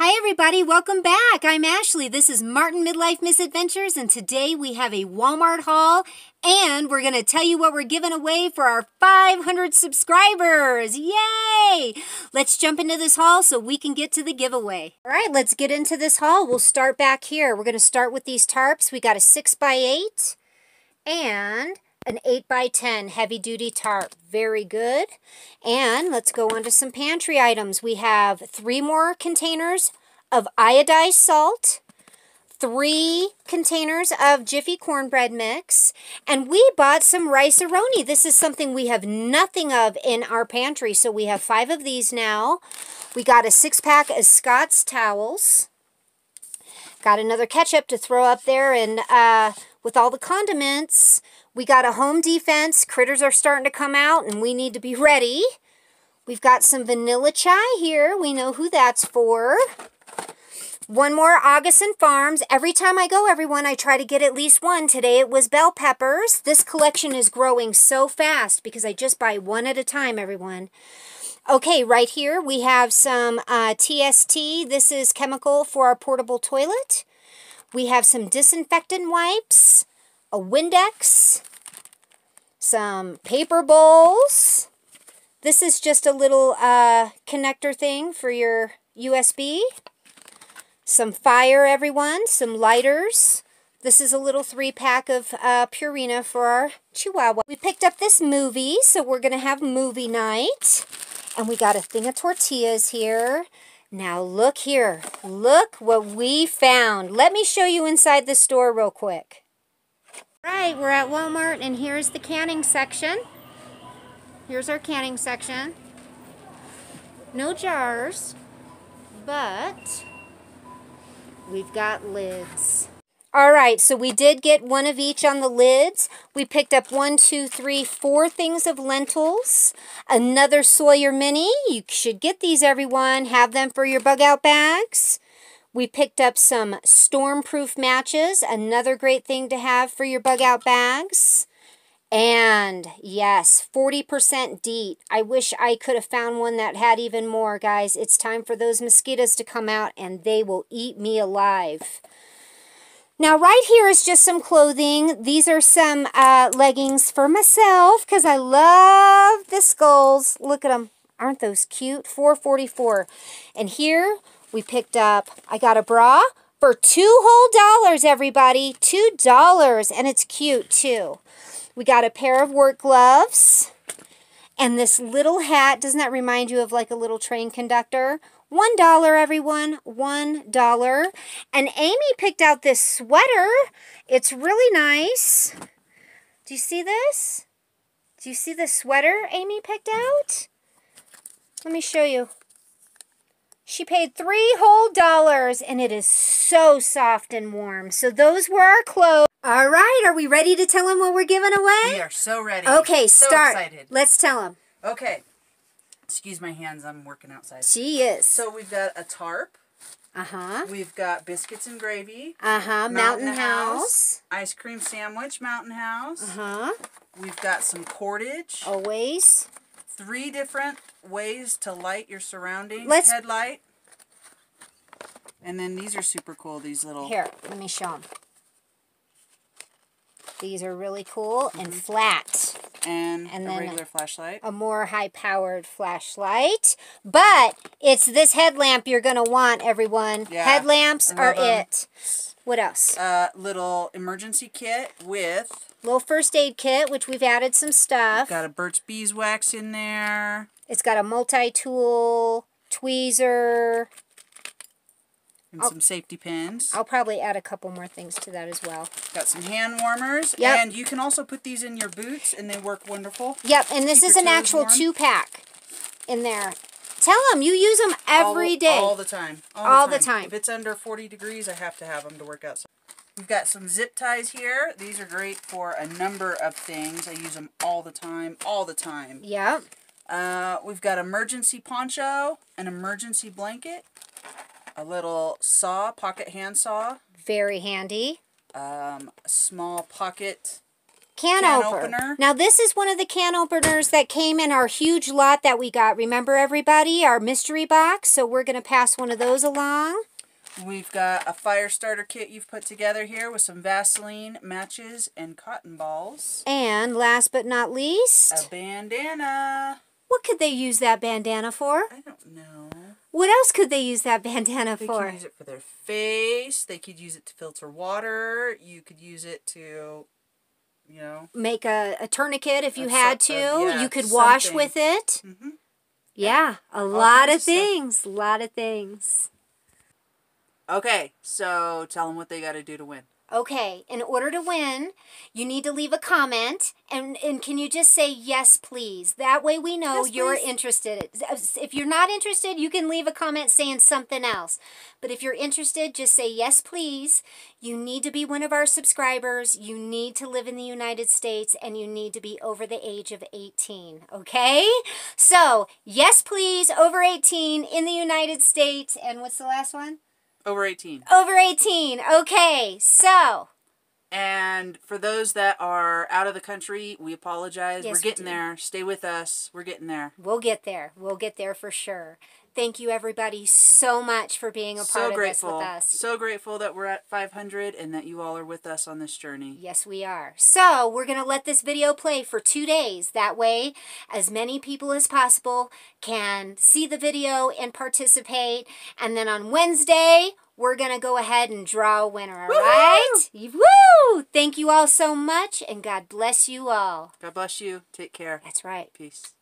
Hi everybody, welcome back. I'm Ashley. This is Martin Midlife Misadventures, and today we have a Walmart haul, and we're going to tell you what we're giving away for our 500 subscribers. Yay! Let's jump into this haul so we can get to the giveaway. All right, let's get into this haul. We'll start back here. We're going to start with these tarps. We got a 6x8 and an 8x10 heavy duty tarp. Very good. And let's go on to some pantry items. We have 3 more containers of iodized salt, 3 containers of Jiffy cornbread mix, and we bought some Rice-A-Roni. This is something we have nothing of in our pantry, so we have 5 of these now. We got a 6-pack of Scott's towels. Got another ketchup to throw up there, and with all the condiments, we got a home defense. Critters are starting to come out and we need to be ready. We've got some vanilla chai here. We know who that's for. 1 more Augustine Farms. Every time I go, everyone, I try to get at least 1. Today it was bell peppers. This collection is growing so fast because I just buy 1 at a time, everyone. Okay, right here we have some TST. This is chemical for our portable toilet. We have some disinfectant wipes, a Windex, some paper bowls. This is just a little connector thing for your USB. Some fire, everyone, some lighters. This is a little 3-pack of Purina for our Chihuahua. We picked up this movie, so we're going to have movie night. And we got a thing of tortillas here. Now look here. Look what we found. Let me show you inside the store real quick. Right, we're at Walmart, and here's the canning section. Here's our canning section. No jars, but we've got lids. All right, so we did get 1 of each on the lids. We picked up 4 things of lentils, another Sawyer Mini. You should get these, everyone. Have them for your bug-out bags. We picked up some Stormproof Matches, another great thing to have for your bug-out bags. And, yes, 40% DEET. I wish I could have found one that had even more, guys. It's time for those mosquitoes to come out, and they will eat me alive. Now, right here is just some clothing. These are some leggings for myself, because I love the skulls. Look at them. Aren't those cute? $4.44. And here we picked up, I got a bra for $2 whole, everybody. $2, and it's cute, too. We got a pair of work gloves, and this little hat. Doesn't that remind you of like a little train conductor? $1, everyone, $1. And Amy picked out this sweater. It's really nice. Do you see this? Do you see the sweater Amy picked out? Let me show you. She paid $3 whole, and it is so soft and warm. So those were our clothes. All right, are we ready to tell them what we're giving away? We are so ready. Okay, start. So excited. Let's tell them. Okay. Excuse my hands, I'm working outside. She is. So we've got a tarp. Uh-huh. We've got biscuits and gravy. Uh-huh, Mountain House. Ice cream sandwich, Mountain House. Uh-huh. We've got some cordage. Always. 3 different ways to light your surroundings. Headlight. And then these are super cool, these little. Here, let me show them. These are really cool and flat. And then a regular flashlight. A more high-powered flashlight. But it's this headlamp you're going to want, everyone. Yeah, headlamps are it. What else? Little emergency kit with... Little first aid kit, which we've added some stuff. Got a Burt's Beeswax in there. It's got a multi-tool, tweezer. And some safety pins. I'll probably add a couple more things to that as well. Got some hand warmers. Yep. And you can also put these in your boots, and they work wonderful. Yep, and this is an actual 2-pack in there. Tell them, you use them every day. All the time. All the time. If it's under 40 degrees, I have to have them to work outside. We've got some zip ties here. These are great for a number of things. I use them all the time, all the time. Yep. We've got emergency poncho, an emergency blanket, a little saw, pocket handsaw. Very handy. A small pocket Can opener. Now this is one of the can openers that came in our huge lot that we got. Remember everybody, our mystery box. So we're going to pass one of those along. We've got a fire starter kit you've put together here with some Vaseline, matches, and cotton balls. And last but not least, a bandana. What could they use that bandana for? I don't know. What else could they use that bandana for? They could use it for their face. They could use it to filter water. You could use it to... you know, make a tourniquet if you had to. Yeah, you could wash with it. Mm-hmm. Yeah, a lot of things. A lot of things. Okay, so tell them what they got to do to win. Okay, in order to win, you need to leave a comment. And can you just say, yes, please? That way we know you're interested. If you're not interested, you can leave a comment saying something else. But if you're interested, just say, yes, please. You need to be one of our subscribers. You need to live in the United States. And you need to be over the age of 18, okay? So, yes, please, over 18 in the United States. And what's the last one? Over 18. Over 18. Okay, so... and for those that are out of the country, we apologize. Yes, we're getting there. Stay with us. We're getting there. We'll get there. We'll get there for sure. Thank you, everybody, so much for being a part of this with us. So grateful that we're at 500 and that you all are with us on this journey. Yes, we are. So we're going to let this video play for 2 days. That way, as many people as possible can see the video and participate. And then on Wednesday... we're going to go ahead and draw a winner, all right? Woo! Thank you all so much, and God bless you all. God bless you. Take care. That's right. Peace.